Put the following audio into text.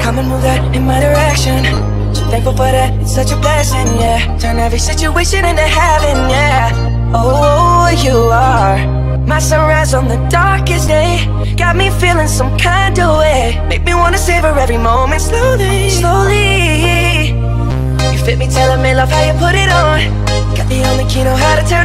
Come and move that in my direction. So thankful for that, it's such a blessing, yeah. Turn every situation into heaven, yeah. Oh, you are my sunrise on the darkest day. Got me feeling some kind of way. Make me wanna savor every moment slowly, slowly. You fit me, telling me love how you put it on. Got the only key know how to turn